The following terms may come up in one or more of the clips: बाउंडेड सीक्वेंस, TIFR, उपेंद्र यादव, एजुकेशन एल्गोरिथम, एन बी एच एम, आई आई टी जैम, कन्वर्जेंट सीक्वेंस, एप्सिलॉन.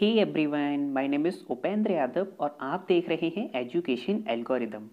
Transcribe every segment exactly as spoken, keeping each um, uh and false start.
Hey everyone, my name is उपेंद्र यादव और आप देख रहे हैं एजुकेशन एल्गोरिथम।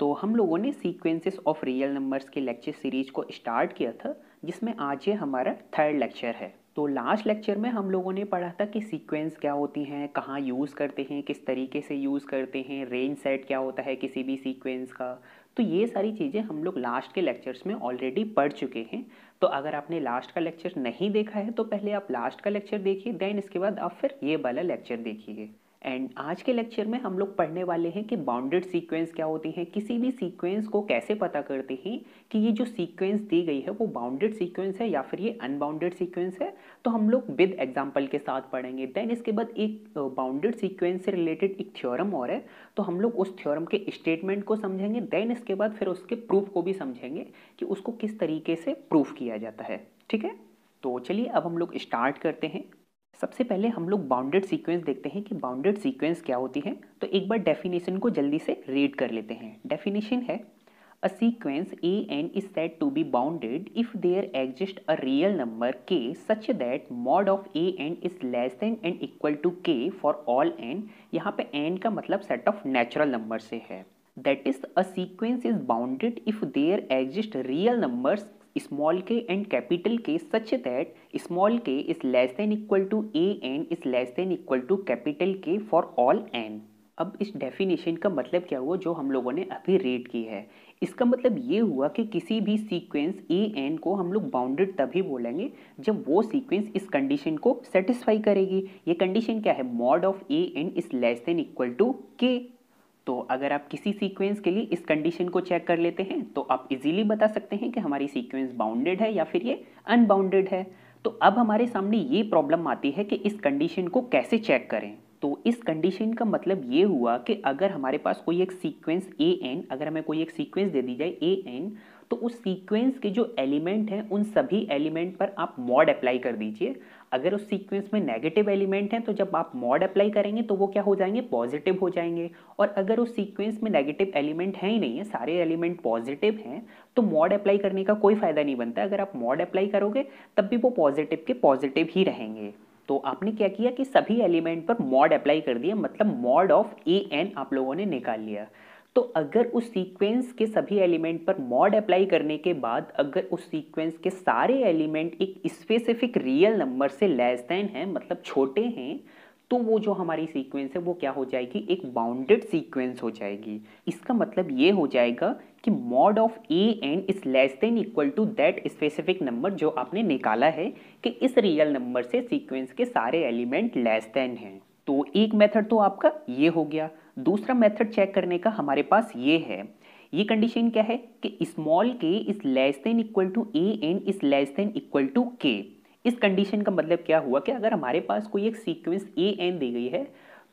तो हम लोगों ने सीक्वेंसेस ऑफ रियल नंबर्स के लेक्चर सीरीज को स्टार्ट किया था, जिसमें आज ये हमारा थर्ड लेक्चर है। तो लास्ट लेक्चर में हम लोगों ने पढ़ा था कि सीक्वेंस क्या होती हैं, कहाँ यूज़ करते हैं, किस तरीके से यूज़ करते हैं, रेंज सेट क्या होता है किसी भी सीक्वेंस का। तो ये सारी चीज़ें हम लोग लास्ट के लेक्चर्स में ऑलरेडी पढ़ चुके हैं। तो अगर आपने लास्ट का लेक्चर नहीं देखा है तो पहले आप लास्ट का लेक्चर देखिए, देन इसके बाद आप फिर ये वाला लेक्चर देखिए। एंड आज के लेक्चर में हम लोग पढ़ने वाले हैं कि बाउंडेड सीक्वेंस क्या होती हैं, किसी भी सीक्वेंस को कैसे पता करते हैं कि ये जो सीक्वेंस दी गई है वो बाउंडेड सीक्वेंस है या फिर ये अनबाउंडेड सीक्वेंस है। तो हम लोग विद एग्जांपल के साथ पढ़ेंगे। देन इसके बाद एक बाउंडेड सीक्वेंस से रिलेटेड एक थ्योरम और है, तो हम लोग उस थ्योरम के स्टेटमेंट को समझेंगे। देन इसके बाद फिर उसके प्रूफ को भी समझेंगे कि उसको किस तरीके से प्रूफ किया जाता है। ठीक है, तो चलिए अब हम लोग स्टार्ट करते हैं। सबसे पहले हम लोग बाउंडेड सीक्वेंस देखते हैं कि बाउंडेड सीक्वेंस क्या होती है। तो एक बार डेफिनेशन को जल्दी से रीड कर लेते हैं। डेफिनेशन है, a sequence A N is said to be bounded if there exist a real number के such that mod of A N is less than and equal to के फॉर ऑल एन। यहाँ पे N का मतलब set of natural number से है। That is a sequence is bounded if there exist real numbers small के and capital के such that small के is less than equal to A N is less than equal to capital के for all N. अब इस definition का मतलब क्या हुआ जो हम लोगों ने अभी रीड की है? इसका मतलब ये हुआ कि किसी भी सीक्वेंस ए एन को हम लोग बाउंडेड तभी बोलेंगे जब वो सीक्वेंस इस कंडीशन को सेटिस्फाई करेगी। ये कंडीशन क्या है? Mod of A N is less than equal to के। तो अगर आप किसी सीक्वेंस के लिए इस कंडीशन को चेक कर लेते हैं तो आप इजीली बता सकते हैं कि हमारी सीक्वेंस बाउंडेड है या फिर ये अनबाउंडेड है। तो अब हमारे सामने ये प्रॉब्लम आती है कि इस कंडीशन को कैसे चेक करें। तो इस कंडीशन का मतलब ये हुआ कि अगर हमारे पास कोई एक सीक्वेंस ए एन, अगर हमें कोई एक सीक्वेंस दे दी जाए ए एन, तो उस सीक्वेंस के जो एलिमेंट हैं उन सभी एलिमेंट पर आप मॉड अप्लाई कर दीजिए। अगर उस सीक्वेंस में नेगेटिव एलिमेंट हैं तो जब आप मॉड अप्लाई करेंगे तो वो क्या हो जाएंगे? पॉजिटिव हो जाएंगे। और अगर उस सीक्वेंस में नेगेटिव एलिमेंट हैं ही नहीं है, सारे एलिमेंट पॉजिटिव हैं, तो मॉड अप्लाई करने का कोई फ़ायदा नहीं बनता। अगर आप मॉड अप्लाई करोगे तब भी वो पॉजिटिव के पॉजिटिव ही रहेंगे। तो आपने क्या किया कि सभी एलिमेंट पर मॉड अप्लाई कर दिया, मतलब मॉड ऑफ ए एन आप लोगों ने निकाल लिया। तो अगर उस सीक्वेंस के सभी एलिमेंट पर मॉड अप्लाई करने के बाद अगर उस सीक्वेंस के सारे एलिमेंट एक स्पेसिफिक रियल नंबर से लेस देन है, मतलब छोटे हैं, तो वो जो हमारी सीक्वेंस है वो क्या हो जाएगी? एक बाउंडेड सीक्वेंस हो जाएगी। इसका मतलब ये हो जाएगा कि mod of A N is less than equal to that specific number जो आपने निकाला है कि इस रियल नंबर से सीक्वेंस के सारे एलिमेंट लेस देन हैं। तो एक मेथड तो आपका ये हो गया। दूसरा मेथड चेक करने का हमारे पास ये है, ये कंडीशन क्या है कि स्मॉल के is less than equal to A N is less than equal to के। इस कंडीशन का मतलब क्या हुआ कि अगर हमारे पास कोई एक सीक्वेंस ए एन दी गई है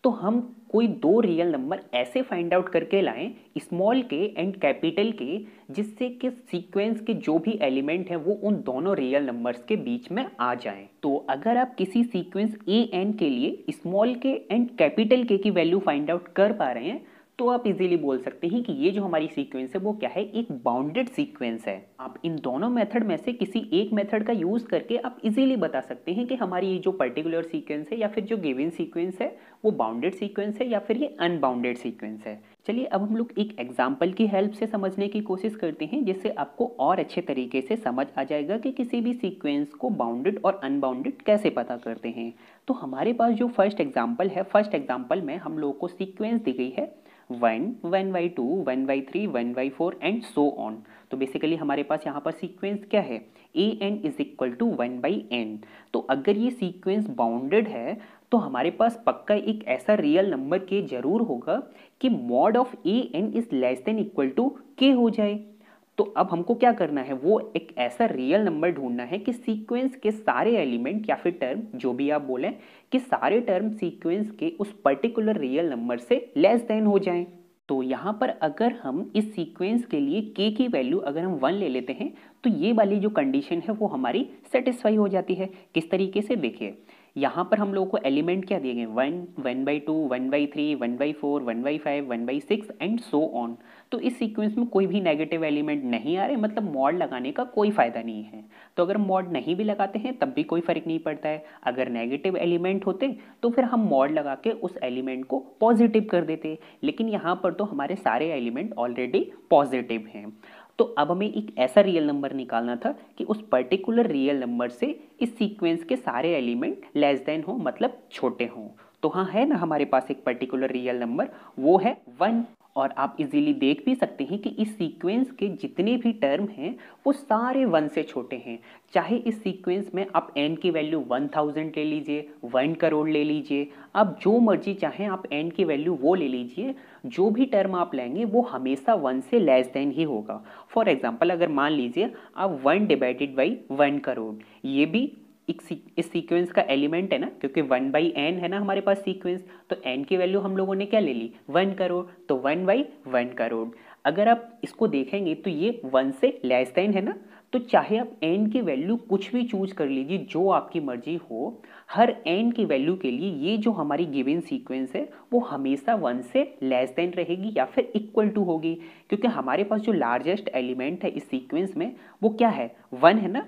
तो हम कोई दो रियल नंबर ऐसे फाइंड आउट करके लाएं स्मॉल के एंड कैपिटल के, जिससे कि सीक्वेंस के जो भी एलिमेंट हैं वो उन दोनों रियल नंबर्स के बीच में आ जाएं। तो अगर आप किसी सीक्वेंस ए एन के लिए स्मॉल के एंड कैपिटल के की वैल्यू फाइंड आउट कर पा रहे हैं तो आप इजीली बोल सकते हैं कि ये जो हमारी सीक्वेंस है वो क्या है? एक बाउंडेड सीक्वेंस है। आप इन दोनों मेथड में से किसी एक मेथड का यूज़ करके आप इजीली बता सकते हैं कि हमारी ये जो पर्टिकुलर सीक्वेंस है या फिर जो गिवन सीक्वेंस है वो बाउंडेड सीक्वेंस है या फिर ये अनबाउंडेड सीक्वेंस है। चलिए अब हम लोग एक एग्जाम्पल की हेल्प से समझने की कोशिश करते हैं, जिससे आपको और अच्छे तरीके से समझ आ जाएगा कि किसी भी सीक्वेंस को बाउंडेड और अनबाउंडेड कैसे पता करते हैं। तो हमारे पास जो फर्स्ट एग्जाम्पल है, फर्स्ट एग्जाम्पल में हम लोगों को सीक्वेंस दी गई है one, one by two, one by three, one by four and so on. तो बेसिकली हमारे पास यहाँ पर सीक्वेंस क्या है? A N is equal to one by n. तो अगर ये सीक्वेंस बाउंडेड है तो हमारे पास पक्का एक ऐसा रियल नंबर के जरूर होगा कि mod of A N is less than equal to k हो जाए। तो अब हमको क्या करना है? वो एक ऐसा रियल नंबर ढूंढना है कि सीक्वेंस के सारे एलिमेंट या फिर टर्म, जो भी आप बोलें, कि सारे टर्म सीक्वेंस के उस पर्टिकुलर रियल नंबर से लेस देन हो जाएं। तो यहाँ पर अगर हम इस सीक्वेंस के लिए k की वैल्यू अगर हम वन ले लेते हैं तो ये वाली जो कंडीशन है वो हमारी सेटिस्फाई हो जाती है। किस तरीके से? देखिए, यहाँ पर हम लोगों को एलिमेंट क्या दिए गए, one, one by two, one by three, one by four, one by five, one by six and so on. तो इस सीक्वेंस में कोई भी नेगेटिव एलिमेंट नहीं आ रहे, मतलब मॉड लगाने का कोई फ़ायदा नहीं है। तो अगर मॉड नहीं भी लगाते हैं तब भी कोई फ़र्क नहीं पड़ता है। अगर नेगेटिव एलिमेंट होते तो फिर हम मॉड लगा के उस एलिमेंट को पॉजिटिव कर देते, लेकिन यहाँ पर तो हमारे सारे एलिमेंट ऑलरेडी पॉजिटिव हैं। तो अब हमें एक ऐसा रियल नंबर निकालना था कि उस पर्टिकुलर रियल नंबर से इस सीक्वेंस के सारे एलिमेंट लेस देन हो, मतलब छोटे हों। तो हाँ, है ना, हमारे पास एक पर्टिकुलर रियल नंबर, वो है वन। और आप इजीली देख भी सकते हैं कि इस सीक्वेंस के जितने भी टर्म हैं वो सारे वन से छोटे हैं। चाहे इस सीक्वेंस में आप एन की वैल्यू वन थाउजेंड ले लीजिए, वन करोड़ ले लीजिए, आप जो मर्जी चाहें आप एन की वैल्यू वो ले लीजिए, जो भी टर्म आप लेंगे वो हमेशा वन से लेस देन ही होगा। फॉर एग्जांपल, अगर मान लीजिए आप one divided by one crore, ये भी इस सीक्वेंस का एलिमेंट है ना, क्योंकि वन बाई एन है ना हमारे पास सीक्वेंस, तो एन की वैल्यू हम लोगों ने क्या ले ली, वन करोड़, तो वन बाई वन करोड़। अगर आप इसको देखेंगे तो ये वन से लेस देन है ना, तो चाहे आप एन की वैल्यू कुछ भी चूज कर लीजिए जो आपकी मर्जी हो, हर एन की वैल्यू के लिए ये जो हमारी गिवन सीक्वेंस है वो हमेशा वन से लेस देन रहेगी या फिर इक्वल टू होगी, क्योंकि हमारे पास जो लार्जेस्ट एलिमेंट है इस सीक्वेंस में वो क्या है, वन है ना।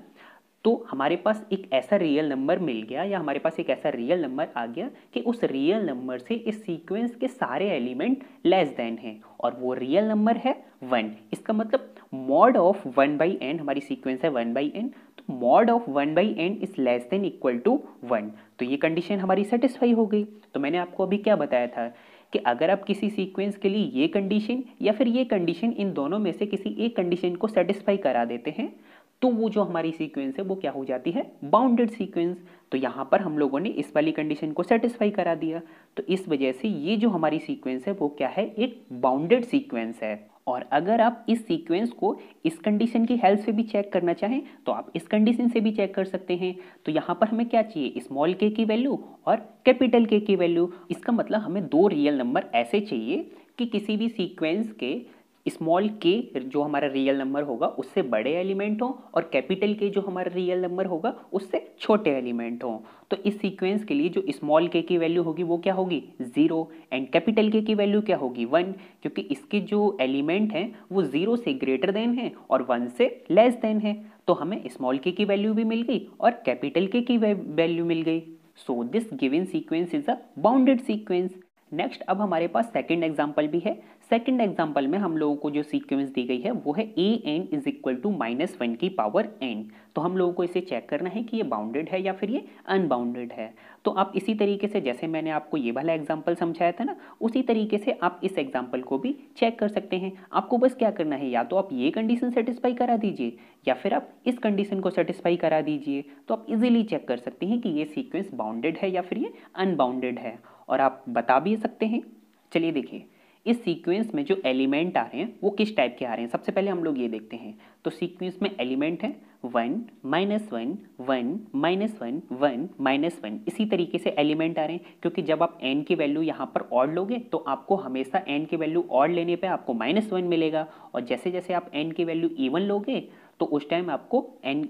तो हमारे पास एक ऐसा रियल नंबर मिल गया, या हमारे पास एक ऐसा रियल नंबर आ गया कि उस रियल नंबर से इस सीक्वेंस के सारे एलिमेंट लेस देन हैं, और वो रियल नंबर है वन। इसका मतलब mod of one by n, हमारी सीक्वेंस है वन बाई एन, तो mod of one by n is less than equal to one. तो ये कंडीशन हमारी सेटिस्फाई हो गई। तो मैंने आपको अभी क्या बताया था कि अगर आप किसी सीक्वेंस के लिए ये कंडीशन या फिर ये कंडीशन, इन दोनों में से किसी एक कंडीशन को सेटिस्फाई करा देते हैं तो वो जो हमारी सीक्वेंस है वो क्या हो जाती है, बाउंडेड सीक्वेंस। तो यहाँ पर हम लोगों ने इस वाली कंडीशन को सेटिस्फाई करा दिया, तो इस वजह से ये जो हमारी सीक्वेंस है वो क्या है, एक बाउंडेड सीक्वेंस है। और अगर आप इस सीक्वेंस को इस कंडीशन की हेल्प से भी चेक करना चाहें तो आप इस कंडीशन से भी चेक कर सकते हैं। तो यहाँ पर हमें क्या चाहिए, स्मॉल के की वैल्यू और कैपिटल के की वैल्यू। इसका मतलब हमें दो रियल नंबर ऐसे चाहिए कि किसी भी सीक्वेंस के स्मॉल के जो हमारा रियल नंबर होगा उससे बड़े एलिमेंट हों और कैपिटल के जो हमारा रियल नंबर होगा उससे छोटे एलिमेंट हों। तो इस सीक्वेंस के लिए जो स्मॉल के की वैल्यू होगी वो क्या होगी, ज़ीरो, एंड कैपिटल के की वैल्यू क्या होगी, वन, क्योंकि इसके जो एलिमेंट हैं वो ज़ीरो से ग्रेटर देन है और वन से लेस देन है। तो हमें स्मॉल के की वैल्यू भी मिल गई और कैपिटल के की वैल्यू मिल गई। So this given sequence is a बाउंडेड सीक्वेंस। Next, अब हमारे पास सेकंड एग्जांपल भी है। सेकंड एग्जांपल में हम लोगों को जो सीक्वेंस दी गई है वो है A N is equal to minus one की पावर एन। तो हम लोगों को इसे चेक करना है कि ये बाउंडेड है या फिर ये अनबाउंडेड है। तो आप इसी तरीके से, जैसे मैंने आपको ये वाला एग्जांपल समझाया था ना, उसी तरीके से आप इस एग्जांपल को भी चेक कर सकते हैं। आपको बस क्या करना है, या तो आप ये कंडीशन सेटिस्फाई करा दीजिए या फिर आप इस कंडीशन को सेटिस्फाई करा दीजिए, तो आप इजीली चेक कर सकते हैं कि ये सीक्वेंस बाउंडेड है या फिर ये अनबाउंडेड है, और आप बता भी सकते हैं। चलिए देखिए, इस सीक्वेंस में जो एलिमेंट आ रहे हैं वो किस टाइप के आ रहे हैं। सबसे पहले हम लोग ये देखते हैं, तो सीक्वेंस में एलिमेंट है one minus one, one minus one, one minus one, इसी तरीके से एलिमेंट आ रहे हैं। क्योंकि जब आप एन की वैल्यू यहाँ पर ऑड लोगे तो आपको हमेशा एन की वैल्यू ऑड लेने पे आपको माइनस वन मिलेगा, और जैसे जैसे आप एन की वैल्यू इवन लोगे तो उस टाइम आपको एन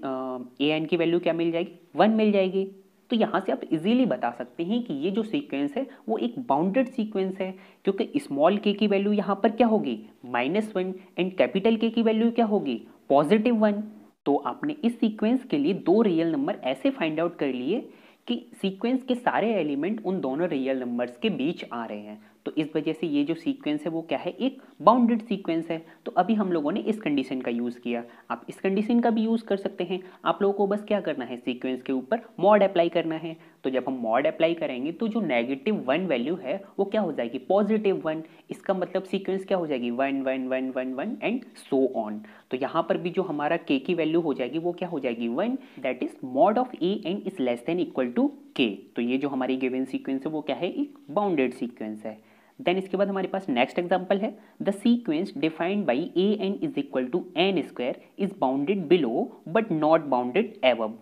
ए एन की वैल्यू क्या मिल जाएगी, वन मिल जाएगी। तो यहाँ से आप इजीली बता सकते हैं कि ये जो सीक्वेंस है वो एक बाउंडेड सीक्वेंस है, क्योंकि स्मॉल के की वैल्यू यहाँ पर क्या होगी, माइनस वन, एंड कैपिटल के की वैल्यू क्या होगी, पॉजिटिव वन। तो आपने इस सीक्वेंस के लिए दो रियल नंबर ऐसे फाइंड आउट कर लिए कि सीक्वेंस के सारे एलिमेंट उन दोनों रियल नंबर्स के बीच आ रहे हैं। तो इस वजह से ये जो सीक्वेंस है वो क्या है, एक बाउंडेड सीक्वेंस है। तो अभी हम लोगों ने इस कंडीशन का यूज़ किया, आप इस कंडीशन का भी यूज़ कर सकते हैं। आप लोगों को बस क्या करना है, सीक्वेंस के ऊपर मॉड अप्लाई करना है। तो जब हम मॉड अप्लाई करेंगे तो जो नेगेटिव वन वैल्यू है वो क्या हो जाएगी, पॉजिटिव वन। इसका मतलब सीक्वेंस क्या हो जाएगी, one one one one one and so on. तो यहाँ पर भी जो हमारा के की वैल्यू हो जाएगी वो क्या हो जाएगी, one, that is mod of A N is less than equal to के। तो ये जो हमारी गिवन सीक्वेंस है वो क्या है, एक बाउंडेड सीक्वेंस है। देन इसके बाद हमारे पास नेक्स्ट एग्जांपल है, the sequence defined by a N is equal to n square is bounded below but not bounded above.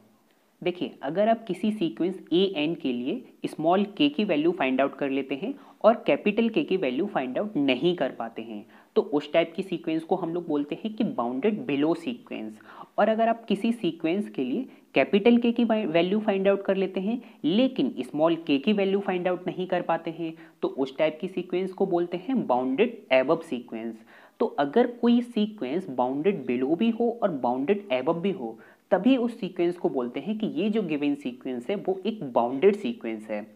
देखिए, अगर आप किसी सीक्वेंस ए एन के लिए स्मॉल के की वैल्यू फाइंड आउट कर लेते हैं और कैपिटल के की वैल्यू फाइंड आउट नहीं कर पाते हैं, तो उस टाइप की सीक्वेंस को हम लोग बोलते हैं कि बाउंडेड बिलो सीक्वेंस। और अगर आप किसी सीक्वेंस के लिए कैपिटल के की वैल्यू फाइंड आउट कर लेते हैं लेकिन स्मॉल के की वैल्यू फाइंड आउट नहीं कर पाते हैं, तो उस टाइप की सीक्वेंस को बोलते हैं बाउंडेड एबव सीक्वेंस। तो अगर कोई सीक्वेंस बाउंडेड बिलो भी हो और बाउंडेड एबव भी हो, तभी उस सीक्वेंस को बोलते हैं कि ये जो गिवन सीक्वेंस है वो एक बाउंडेड सीक्वेंस है।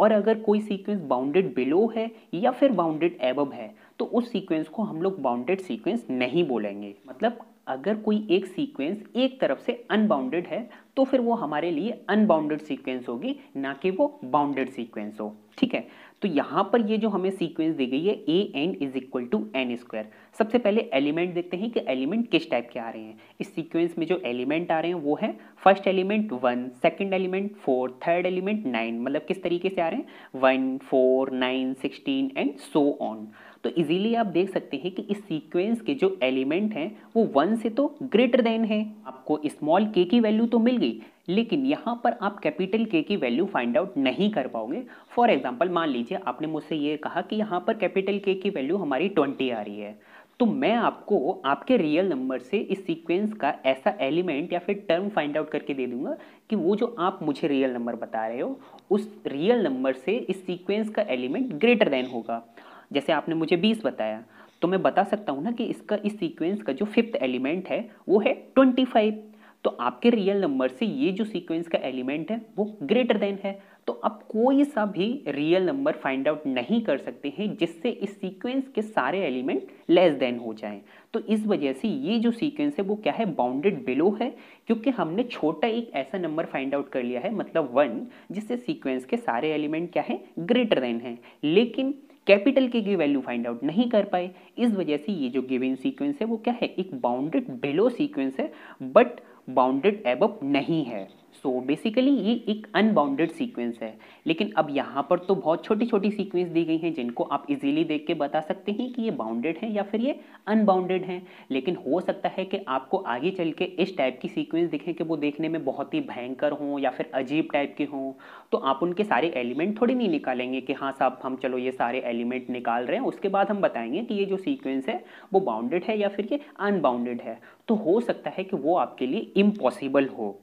और अगर कोई सीक्वेंस बाउंडेड बिलो है या फिर बाउंडेड एबव है, तो उस सीक्वेंस को हम लोग बाउंडेड सीक्वेंस नहीं बोलेंगे। मतलब अगर कोई एक सीक्वेंस एक तरफ से अनबाउंडेड है तो फिर वो हमारे लिए अनबाउंडेड सीक्वेंस होगी, ना कि वो बाउंडेड सीक्वेंस हो। ठीक है, तो यहाँ पर ये जो हमें सीक्वेंस दी गई है A N is equal to n square. सबसे पहले एलिमेंट देखते हैं कि एलिमेंट किस टाइप के आ रहे हैं। इस सीक्वेंस में जो एलिमेंट आ रहे हैं वो है first element one, second element four, third element nine. मतलब किस तरीके से आ रहे हैं, one, four, nine, sixteen and so on. तो इजीली आप देख सकते हैं कि इस सीक्वेंस के जो एलिमेंट हैं वो वन से तो ग्रेटर देन है। आपको स्मॉल के की वैल्यू तो मिल गई, लेकिन यहाँ पर आप कैपिटल के की वैल्यू फाइंड आउट नहीं कर पाओगे। फॉर एग्जांपल मान लीजिए आपने मुझसे ये कहा कि यहाँ पर कैपिटल के की वैल्यू हमारी ट्वेंटी आ रही है, तो मैं आपको आपके रियल नंबर से इस सीक्वेंस का ऐसा एलिमेंट या फिर टर्म फाइंड आउट करके दे दूंगा कि वो जो आप मुझे रियल नंबर बता रहे हो उस रियल नंबर से इस सीक्वेंस का एलिमेंट ग्रेटर देन होगा। जैसे आपने मुझे बीस बताया, तो मैं बता सकता हूँ ना कि इसका इस सीक्वेंस का जो फिफ्थ एलिमेंट है वो है ट्वेंटी फाइव। तो आपके रियल नंबर से ये जो सीक्वेंस का एलिमेंट है वो ग्रेटर देन है। तो आप कोई सा भी रियल नंबर फाइंड आउट नहीं कर सकते हैं जिससे इस सीक्वेंस के सारे एलिमेंट लेस देन हो जाएं। तो इस वजह से ये जो सीक्वेंस है वो क्या है, बाउंडेड बिलो है, क्योंकि हमने छोटा एक ऐसा नंबर फाइंड आउट कर लिया है, मतलब वन, जिससे सीक्वेंस के सारे एलिमेंट क्या है, ग्रेटर देन है, लेकिन कैपिटल के की वैल्यू फाइंड आउट नहीं कर पाए। इस वजह से ये जो गिवन सीक्वेंस है वो क्या है, एक बाउंडेड बिलो सीक्वेंस है, बट बाउंडेड एबव नहीं है। सो so बेसिकली ये एक अनबाउंडेड सीक्वेंस है। लेकिन अब यहाँ पर तो बहुत छोटी छोटी सीक्वेंस दी गई हैं जिनको आप इजीली देख के बता सकते हैं कि ये बाउंडेड हैं या फिर ये अनबाउंडेड हैं। लेकिन हो सकता है कि आपको आगे चल के इस टाइप की सीक्वेंस दिखें कि वो देखने में बहुत ही भयंकर हों या फिर अजीब टाइप के हों, तो आप उनके सारे एलिमेंट थोड़ी नहीं निकालेंगे कि हाँ साहब हम चलो ये सारे एलिमेंट निकाल रहे हैं, उसके बाद हम बताएंगे कि ये जो सीक्वेंस है वो बाउंडेड है या फिर ये अनबाउंडेड है। तो हो सकता है कि वो आपके लिए इम्पॉसिबल हो।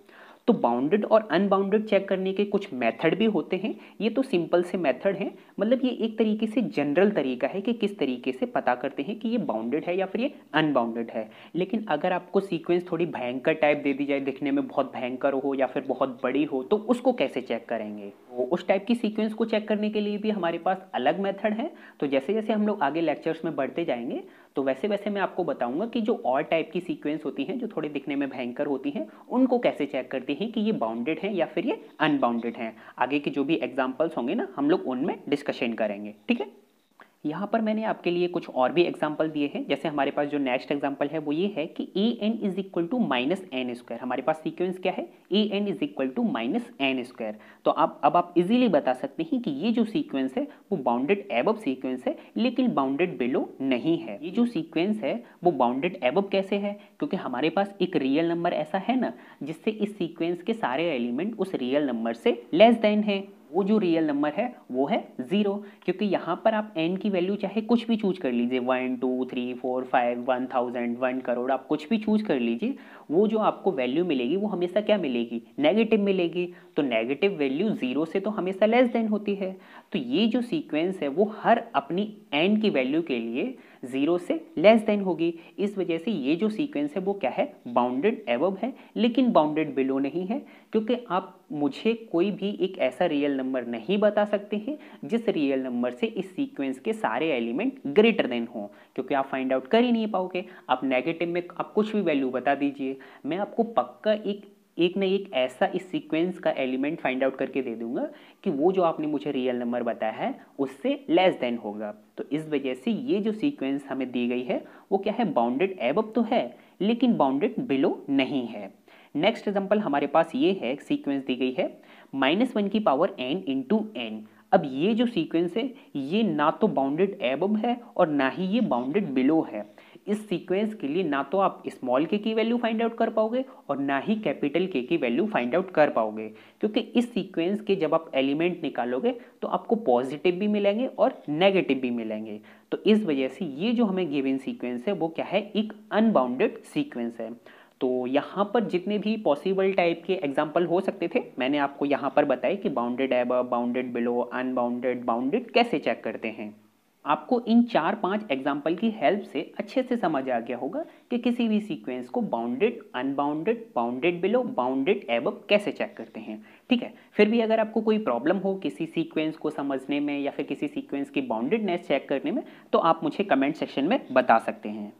तो बाउंडेड और अनबाउंडेड चेक करने के कुछ मेथड भी होते हैं। ये तो सिंपल से मेथड हैं, मतलब ये एक तरीके से जनरल तरीका है कि किस तरीके से पता करते हैं कि ये बाउंडेड है या फिर ये अनबाउंडेड है। लेकिन अगर आपको सीक्वेंस थोड़ी भयंकर टाइप दे दी जाए, दिखने में बहुत भयंकर हो या फिर बहुत बड़ी हो, तो उसको कैसे चेक करेंगे। उस टाइप की सीक्वेंस को चेक करने के लिए भी हमारे पास अलग मेथड है। तो जैसे जैसे हम लोग आगे लेक्चर्स में बढ़ते जाएंगे तो वैसे वैसे मैं आपको बताऊंगा कि जो और टाइप की सीक्वेंस होती हैं, जो थोड़ी दिखने में भयंकर होती हैं, उनको कैसे चेक करते हैं कि ये बाउंडेड हैं या फिर ये अनबाउंडेड हैं। आगे के जो भी एग्जाम्पल्स होंगे ना, हम लोग उनमें डिस्कशन करेंगे। ठीक है, यहाँ पर मैंने आपके लिए कुछ और भी एग्जाम्पल दिए हैं। जैसे हमारे पास जो नेक्स्ट एग्जाम्पल है वो ये है कि a N is equal to minus n square. हमारे पास सीक्वेंस क्या है, A N is equal to minus n square. तो आप अब आप इजीली बता सकते हैं कि ये जो सीक्वेंस है वो बाउंडेड एबव सीक्वेंस है, लेकिन बाउंडेड बिलो नहीं है। ये जो सीक्वेंस है वो बाउंडेड एबव कैसे है, क्योंकि हमारे पास एक रियल नंबर ऐसा है ना जिससे इस सीक्वेंस के सारे एलिमेंट उस रियल नंबर से लेस देन है। वो जो रियल नंबर है वो है ज़ीरो, क्योंकि यहाँ पर आप n की वैल्यू चाहे कुछ भी चूज कर लीजिए, one, two, three, four, five, one thousand, one crore, आप कुछ भी चूज कर लीजिए, वो जो आपको वैल्यू मिलेगी वो हमेशा क्या मिलेगी, नेगेटिव मिलेगी। तो नेगेटिव वैल्यू ज़ीरो से तो हमेशा लेस देन होती है। तो ये जो सीक्वेंस है वो हर अपनी n की वैल्यू के लिए ज़ीरो से लेस देन होगी। इस वजह से ये जो सीक्वेंस है वो क्या है, बाउंडेड एबव है, लेकिन बाउंडेड बिलो नहीं है, क्योंकि आप मुझे कोई भी एक ऐसा रियल नंबर नहीं बता सकते हैं जिस रियल नंबर से इस सीक्वेंस के सारे एलिमेंट ग्रेटर देन हो, क्योंकि आप फाइंड आउट कर ही नहीं पाओगे। आप नेगेटिव में आप कुछ भी वैल्यू बता दीजिए, मैं आपको पक्का एक एक न एक ऐसा इस सीक्वेंस का एलिमेंट फाइंड आउट करके दे दूंगा कि वो जो आपने मुझे रियल नंबर बताया है उससे लेस देन होगा। तो इस वजह से ये जो सीक्वेंस हमें दी गई है वो क्या है, बाउंडेड एबव तो है लेकिन बाउंडेड बिलो नहीं है। नेक्स्ट एग्जाम्पल हमारे पास ये है, सीक्वेंस दी गई है माइनस वन की पावर एन इंटू एन। अब ये जो सीक्वेंस है ये ना तो बाउंडेड एबव है और ना ही ये बाउंडेड बिलो है। इस सीक्वेंस के लिए ना तो आप स्मॉल के की वैल्यू फाइंड आउट कर पाओगे और ना ही कैपिटल के की वैल्यू फाइंड आउट कर पाओगे, क्योंकि इस सीक्वेंस के जब आप एलिमेंट निकालोगे तो आपको पॉजिटिव भी मिलेंगे और नेगेटिव भी मिलेंगे। तो इस वजह से ये जो हमें गिवन सीक्वेंस है वो क्या है, एक अनबाउंडेड सीक्वेंस है। तो यहाँ पर जितने भी पॉसिबल टाइप के एग्जाम्पल हो सकते थे मैंने आपको यहाँ पर बताया कि bounded above, bounded below, unbounded, bounded कैसे चेक करते हैं। आपको इन चार पांच एग्जाम्पल की हेल्प से अच्छे से समझ आ गया होगा कि किसी भी सीक्वेंस को bounded, unbounded, bounded below, bounded above कैसे चेक करते हैं। ठीक है, फिर भी अगर आपको कोई प्रॉब्लम हो किसी सीक्वेंस को समझने में या फिर किसी सीक्वेंस की बाउंडेडनेस चेक करने में तो आप मुझे कमेंट सेक्शन में बता सकते हैं।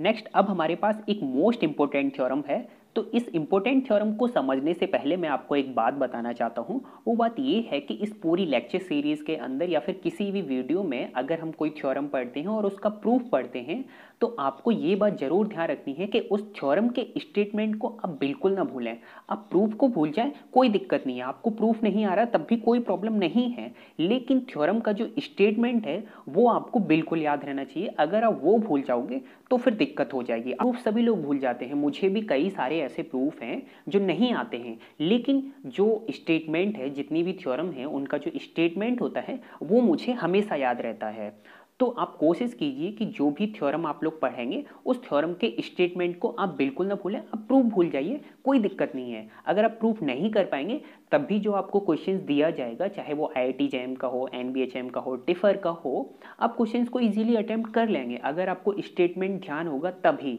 नेक्स्ट, अब हमारे पास एक मोस्ट इम्पोर्टेंट थ्योरम है। तो इस इम्पोर्टेंट थ्योरम को समझने से पहले मैं आपको एक बात बताना चाहता हूँ। वो बात ये है कि इस पूरी लेक्चर सीरीज़ के अंदर या फिर किसी भी वीडियो में अगर हम कोई थ्योरम पढ़ते हैं और उसका प्रूफ पढ़ते हैं तो आपको ये बात ज़रूर ध्यान रखनी है कि उस थ्योरम के स्टेटमेंट को आप बिल्कुल ना भूलें। आप प्रूफ को भूल जाएं कोई दिक्कत नहीं है, आपको प्रूफ नहीं आ रहा तब भी कोई प्रॉब्लम नहीं है, लेकिन थ्योरम का जो स्टेटमेंट है वो आपको बिल्कुल याद रहना चाहिए। अगर आप वो भूल जाओगे तो फिर दिक्कत हो जाएगी। प्रूफ सभी लोग भूल जाते हैं, मुझे भी कई सारे ऐसे प्रूफ हैं जो नहीं आते हैं, लेकिन जो स्टेटमेंट है, जितनी भी थ्योरम है उनका जो स्टेटमेंट होता है वो मुझे हमेशा याद रहता है। तो आप कोशिश कीजिए कि जो भी थ्योरम आप लोग पढ़ेंगे उस थ्योरम के स्टेटमेंट को आप बिल्कुल ना भूलें। आप प्रूफ भूल जाइए कोई दिक्कत नहीं है, अगर आप प्रूफ नहीं कर पाएंगे तब भी जो आपको क्वेश्चंस दिया जाएगा चाहे वो आई आई टी जैम का हो, एन बी एच एम का हो, टिफर का हो, आप क्वेश्चंस को इजीली अटेम्प्ट कर लेंगे अगर आपको स्टेटमेंट ध्यान होगा तभी।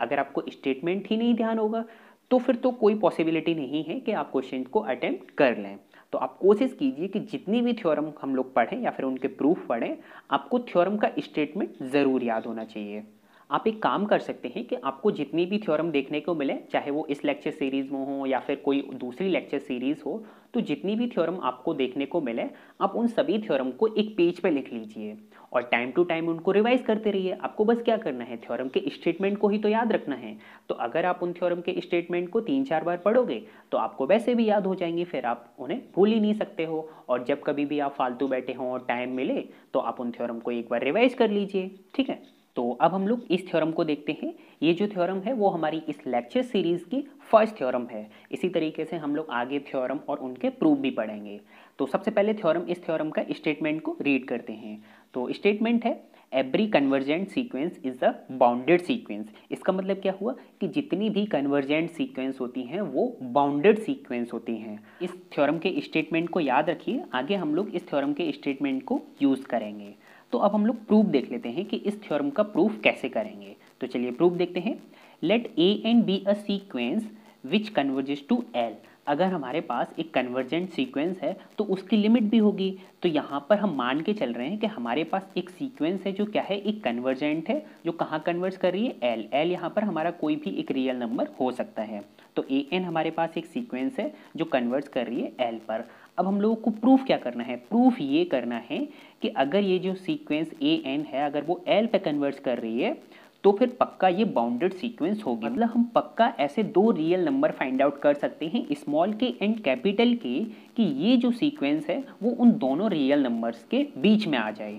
अगर आपको स्टेटमेंट ही नहीं ध्यान होगा तो फिर तो कोई पॉसिबिलिटी नहीं है कि आप क्वेश्चन को अटेम्प्ट कर लें। तो आप कोशिश कीजिए कि जितनी भी थ्योरम हम लोग पढ़ें या फिर उनके प्रूफ पढ़ें आपको थ्योरम का स्टेटमेंट ज़रूर याद होना चाहिए। आप एक काम कर सकते हैं कि आपको जितनी भी थ्योरम देखने को मिले चाहे वो इस लेक्चर सीरीज़ में हो या फिर कोई दूसरी लेक्चर सीरीज़ हो, तो जितनी भी थ्योरम आपको देखने को मिले आप उन सभी थ्योरम को एक पेज पे लिख लीजिए और टाइम टू टाइम उनको रिवाइज करते रहिए। आपको बस क्या करना है, थ्योरम के स्टेटमेंट को ही तो याद रखना है। तो अगर आप उन थ्योरम के स्टेटमेंट को तीन चार बार पढ़ोगे तो आपको वैसे भी याद हो जाएंगे, फिर आप उन्हें भूल ही नहीं सकते हो। और जब कभी भी आप फालतू बैठे हों और टाइम मिले तो आप उन थ्योरम को एक बार रिवाइज कर लीजिए। ठीक है, तो अब हम लोग इस थ्योरम को देखते हैं। ये जो थ्योरम है वो हमारी इस लेक्चर सीरीज़ की फर्स्ट थ्योरम है। इसी तरीके से हम लोग आगे थ्योरम और उनके प्रूफ भी पढ़ेंगे। तो सबसे पहले थ्योरम इस थ्योरम का स्टेटमेंट को रीड करते हैं। तो स्टेटमेंट है every कन्वर्जेंट सीक्वेंस is a बाउंडेड सीक्वेंस। इसका मतलब क्या हुआ कि जितनी भी कन्वर्जेंट सीक्वेंस होती हैं वो बाउंडेड सीक्वेंस होती हैं। इस थ्योरम के स्टेटमेंट को याद रखिए, आगे हम लोग इस थ्योरम के स्टेटमेंट को यूज़ करेंगे। तो अब हम लोग प्रूफ देख लेते हैं कि इस थ्योरम का प्रूफ कैसे करेंगे। तो चलिए प्रूफ देखते हैं। Let a and B a sequence which converges to l. अगर हमारे पास एक कन्वर्जेंट सीक्वेंस है तो उसकी लिमिट भी होगी। तो यहाँ पर हम मान के चल रहे हैं कि हमारे पास एक सीक्वेंस है जो क्या है, एक कन्वर्जेंट है जो कहाँ कन्वर्ज कर रही है, एल। एल यहाँ पर हमारा कोई भी एक रियल नंबर हो सकता है। तो ए एन हमारे पास एक सीक्वेंस है जो कन्वर्ज कर रही है एल पर। अब हम लोगों को प्रूफ क्या करना है, प्रूफ ये करना है कि अगर ये जो सीक्वेंस ए एन है अगर वो एल पे कन्वर्ज कर रही है तो फिर पक्का ये बाउंडेड सीक्वेंस होगी। मतलब हम पक्का ऐसे दो रियल नंबर फाइंड आउट कर सकते हैं, स्मॉल के एंड कैपिटल के, कि ये जो सीक्वेंस है वो उन दोनों रियल नंबर्स के बीच में आ जाए।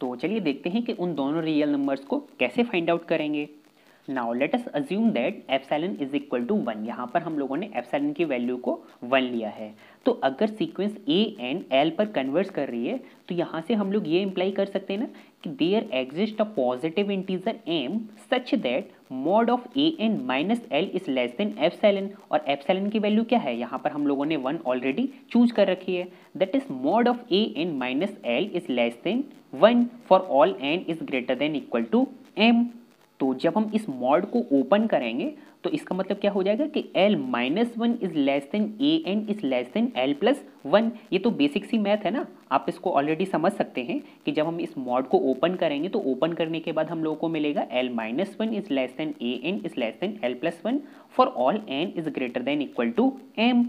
तो चलिए देखते हैं कि उन दोनों रियल नंबर्स को कैसे फाइंड आउट करेंगे। Now let us assume that एप्सिलॉन is equal to one. यहाँ पर हम लोगों ने एप्सिलॉन की वैल्यू को वन लिया है। तो अगर सीक्वेंस ए एन एल पर कन्वर्स कर रही है तो यहाँ से हम लोग ये इम्प्लाई कर सकते हैं ना कि there exist a positive integer m such that mod of A N minus L is less than एप्सिलॉन। और एप्सिलॉन की वैल्यू क्या है, यहाँ पर हम लोगों ने वन ऑलरेडी चूज कर रखी है। That is mod of A N minus L is less than one for all N is greater than equal to m. तो जब हम इस मॉड को ओपन करेंगे तो इसका मतलब क्या हो जाएगा कि l minus one is less than A N is less than L plus one. ये तो बेसिक सी मैथ है ना, आप इसको ऑलरेडी समझ सकते हैं कि जब हम इस मॉड को ओपन करेंगे तो ओपन करने के बाद हम लोगों को मिलेगा L minus one is less than A N is less than L plus one for all N is greater than equal to M.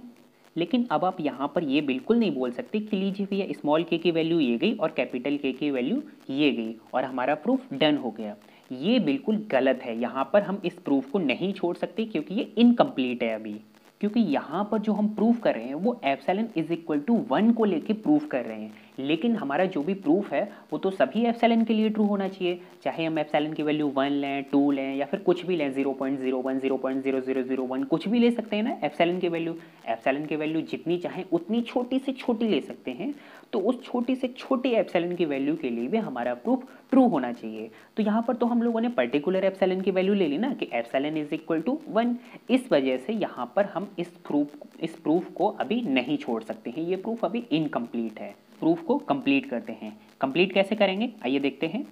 लेकिन अब आप यहाँ पर ये बिल्कुल नहीं बोल सकते कि लीजिए भैया स्मॉल के की वैल्यू ये गई और कैपिटल के की वैल्यू ये गई और हमारा प्रूफ डन हो गया। ये बिल्कुल गलत है, यहाँ पर हम इस प्रूफ को नहीं छोड़ सकते क्योंकि ये इनकम्प्लीट है अभी, क्योंकि यहाँ पर जो हम प्रूफ कर रहे हैं वो एप्सिलॉन is equal to one को लेके प्रूफ कर रहे हैं। लेकिन हमारा जो भी प्रूफ है वो तो सभी एप्सिलॉन के लिए ट्रू होना चाहिए, चाहे हम एप्सिलॉन की वैल्यू वन लें, टू लें या फिर कुछ भी लें, zero point zero one, zero point zero zero zero one कुछ भी ले सकते हैं ना। एप्सिलॉन की वैल्यू एप्सिलॉन की वैल्यू जितनी चाहें उतनी छोटी से छोटी ले सकते हैं, तो उस छोटी से छोटी एप्सिलॉन की वैल्यू के लिए भी हमारा प्रूफ ट्रू होना चाहिए। तो यहाँ पर तो हम लोगों ने पर्टिकुलर एप्सिलॉन की वैल्यू ले ली ना कि एप्सिलॉन is equal to one, इस वजह से यहाँ पर हम इस प्रूफ इस प्रूफ को अभी नहीं छोड़ सकते हैं, ये प्रूफ अभी इनकम्प्लीट है। प्रूफ को कंप्लीट करते हैं, कंप्लीट कैसे करेंगे आइए देखते हैं।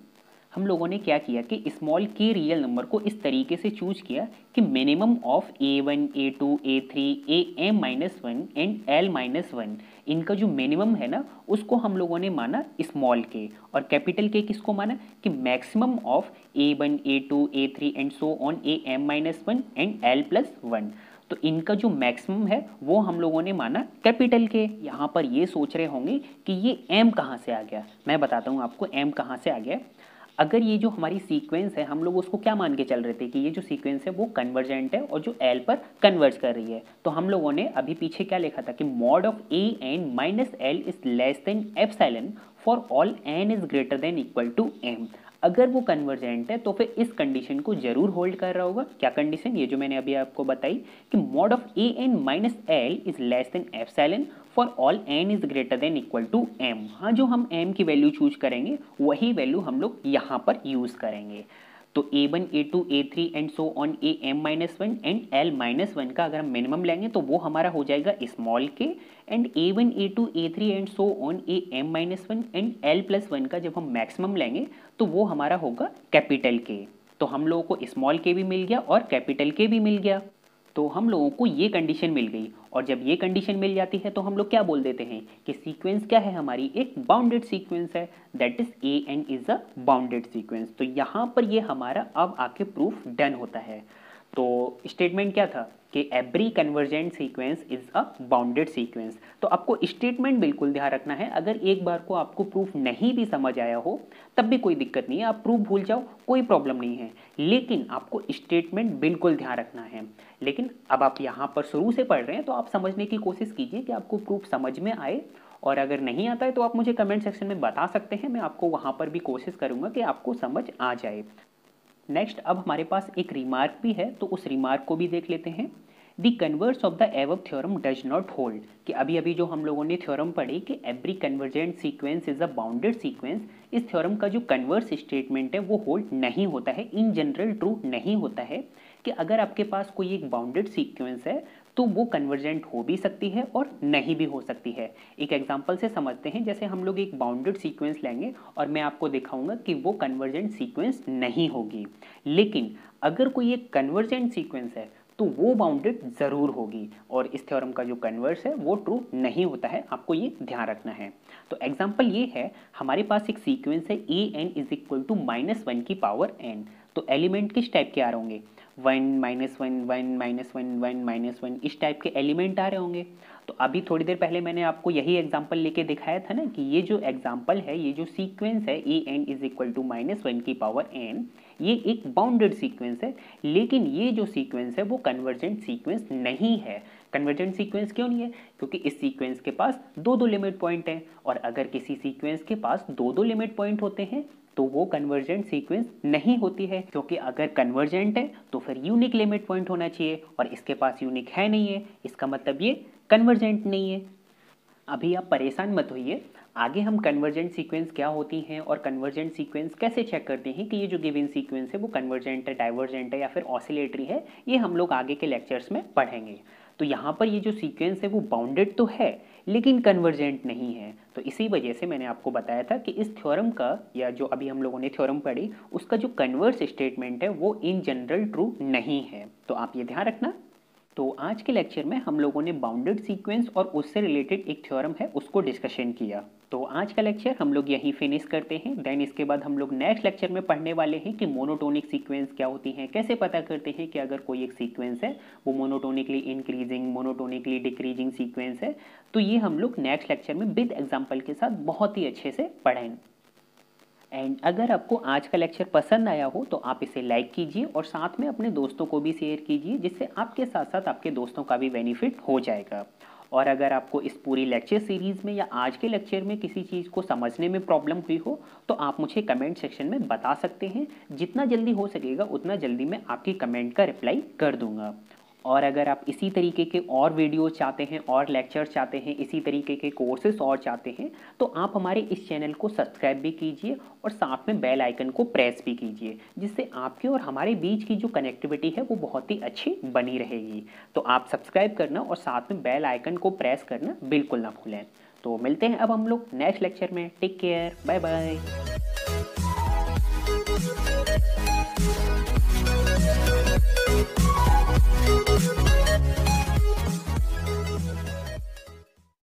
हम लोगों ने क्या किया कि स्मॉल के रियल नंबर को इस तरीके से चूज किया कि minimum of A one, A two, A three, A M minus one and L minus one, इनका जो मिनिमम है ना उसको हम लोगों ने माना स्मॉल के, और कैपिटल के किसको माना कि maximum of A one, A two, A three and so on A M minus one and L plus one. तो इनका जो मैक्सिमम है वो हम लोगों ने माना कैपिटल के। यहाँ पर ये सोच रहे होंगे कि ये एम कहाँ से आ गया, मैं बताता हूँ आपको एम कहाँ से आ गया। अगर ये जो हमारी सीक्वेंस है हम लोग उसको क्या मान के चल रहे थे कि ये जो सीक्वेंस है वो कन्वर्जेंट है और जो एल पर कन्वर्ज कर रही है, तो हम लोगों ने अभी पीछे क्या लिखा था कि mod of A N minus L is less than एप्सिलॉन for all N is greater than equal to M. अगर वो कन्वर्जेंट है तो फिर इस कंडीशन को जरूर होल्ड कर रहा होगा। क्या कंडीशन? ये जो मैंने अभी आपको बताई कि mod of A N minus L is less than एप्सिलॉन for all N is greater than equal to M. हाँ, जो हम एम की वैल्यू चूज करेंगे वही वैल्यू हम लोग यहाँ पर यूज़ करेंगे। तो A one, A two, A three and so on A M minus one and L minus one का अगर हम मिनिमम लेंगे तो वो हमारा हो जाएगा स्मॉल के, and A one, A two, A three and so on A M minus one and L plus one का जब हम मैक्सिमम लेंगे तो वो हमारा होगा कैपिटल के। तो हम लोगों को स्मॉल के भी मिल गया और कैपिटल के भी मिल गया, तो हम लोगों को ये कंडीशन मिल गई। और जब ये कंडीशन मिल जाती है तो हम लोग क्या बोल देते हैं कि सीक्वेंस क्या है हमारी, एक बाउंडेड सीक्वेंस है, that is A N is a बाउंडेड सीक्वेंस। तो यहाँ पर ये हमारा अब आके प्रूफ डन होता है। तो स्टेटमेंट क्या था कि every कन्वर्जेंट सीक्वेंस is a बाउंडेड सीक्वेंस। तो आपको स्टेटमेंट बिल्कुल ध्यान रखना है। अगर एक बार को आपको प्रूफ नहीं भी समझ आया हो तब भी कोई दिक्कत नहीं है, आप प्रूफ भूल जाओ कोई प्रॉब्लम नहीं है, लेकिन आपको स्टेटमेंट बिल्कुल ध्यान रखना है। लेकिन अब आप यहाँ पर शुरू से पढ़ रहे हैं तो आप समझने की कोशिश कीजिए कि आपको प्रूफ समझ में आए, और अगर नहीं आता है तो आप मुझे कमेंट सेक्शन में बता सकते हैं, मैं आपको वहाँ पर भी कोशिश करूँगा कि आपको समझ आ जाए। नेक्स्ट, अब हमारे पास एक रिमार्क भी है तो उस रिमार्क को भी देख लेते हैं। The converse of the above theorem does not hold, कि अभी अभी जो हम लोगों ने थ्योरम पढ़ी कि every कन्वर्जेंट सीक्वेंस is a बाउंडेड सीक्वेंस, इस थ्योरम का जो कन्वर्स स्टेटमेंट है वो होल्ड नहीं होता है, इन जनरल ट्रू नहीं होता है कि अगर आपके पास कोई एक बाउंडेड सीक्वेंस है तो वो कन्वर्जेंट हो भी सकती है और नहीं भी हो सकती है। एक एग्जांपल से समझते हैं, जैसे हम लोग एक बाउंडेड सीक्वेंस लेंगे और मैं आपको दिखाऊंगा कि वो कन्वर्जेंट सीक्वेंस नहीं होगी, लेकिन अगर कोई एक कन्वर्जेंट सीक्वेंस है तो वो बाउंडेड ज़रूर होगी, और इस थ्योरम का जो कन्वर्स है वो ट्रू नहीं होता है, आपको ये ध्यान रखना है। तो एग्जांपल ये है, हमारे पास एक सीक्वेंस है A N is equal to minus one की पावर एन। तो एलिमेंट किस टाइप के आ रहे होंगे, one minus one, one minus one, one minus one, इस टाइप के एलिमेंट आ रहे होंगे। तो अभी थोड़ी देर पहले मैंने आपको यही एग्जांपल लेके दिखाया था ना कि ये जो एग्जांपल है, ये जो सीक्वेंस है A N is equal to minus one की पावर एन, ये एक बाउंडेड सीक्वेंस है, लेकिन ये जो सीक्वेंस है वो कन्वर्जेंट सीक्वेंस नहीं है। कन्वर्जेंट सीक्वेंस क्यों नहीं है? क्योंकि इस सीक्वेंस के पास दो दो लिमिट पॉइंट हैं, और अगर किसी सीक्वेंस के पास दो दो लिमिट पॉइंट होते हैं तो वो कन्वर्जेंट सीक्वेंस नहीं होती है, क्योंकि अगर कन्वर्जेंट है तो फिर यूनिक लिमिट पॉइंट होना चाहिए, और इसके पास यूनिक है नहीं है, इसका मतलब ये कन्वर्जेंट नहीं है। अभी आप परेशान मत होइए, आगे हम कन्वर्जेंट सीक्वेंस क्या होती हैं और कन्वर्जेंट सीक्वेंस कैसे चेक करते हैं कि ये जो गिवन सीक्वेंस है वो कन्वर्जेंट है, डाइवर्जेंट है या फिर ऑसिलेटरी है, ये हम लोग आगे के लेक्चर्स में पढ़ेंगे। तो यहाँ पर ये जो सीक्वेंस है वो बाउंडेड तो है लेकिन कन्वर्जेंट नहीं है, तो इसी वजह से मैंने आपको बताया था कि इस थ्योरम का, या जो अभी हम लोगों ने थ्योरम पढ़ी, उसका जो कन्वर्स स्टेटमेंट है वो इन जनरल ट्रू नहीं है, तो आप ये ध्यान रखना। तो आज के लेक्चर में हम लोगों ने बाउंडेड सीक्वेंस और उससे रिलेटेड एक थ्योरम है उसको डिस्कशन किया। तो आज का लेक्चर हम लोग यहीं फिनिश करते हैं, देन इसके बाद हम लोग नेक्स्ट लेक्चर में पढ़ने वाले हैं कि मोनोटोनिक सीक्वेंस क्या होती हैं, कैसे पता करते हैं कि अगर कोई एक सीक्वेंस है वो monotonically increasing, monotonically decreasing sequence है। तो ये हम लोग नेक्स्ट लेक्चर में विद एग्जाम्पल के साथ बहुत ही अच्छे से पढ़ें। एंड अगर आपको आज का लेक्चर पसंद आया हो तो आप इसे लाइक कीजिए और साथ में अपने दोस्तों को भी शेयर कीजिए, जिससे आपके साथ साथ आपके दोस्तों का भी बेनिफिट हो जाएगा। और अगर आपको इस पूरी लेक्चर सीरीज़ में या आज के लेक्चर में किसी चीज़ को समझने में प्रॉब्लम हुई हो तो आप मुझे कमेंट सेक्शन में बता सकते हैं। जितना जल्दी हो सकेगा उतना जल्दी मैं आपकी कमेंट का रिप्लाई कर दूँगा। और अगर आप इसी तरीके के और वीडियोस चाहते हैं, और लेक्चर्स चाहते हैं, इसी तरीके के कोर्सेस और चाहते हैं, तो आप हमारे इस चैनल को सब्सक्राइब भी कीजिए और साथ में बेल आइकन को प्रेस भी कीजिए, जिससे आपके और हमारे बीच की जो कनेक्टिविटी है वो बहुत ही अच्छी बनी रहेगी। तो आप सब्सक्राइब करना और साथ में बेल आइकन को प्रेस करना बिल्कुल ना भूलें। तो मिलते हैं अब हम लोग नेक्स्ट लेक्चर में। Take care, bye bye.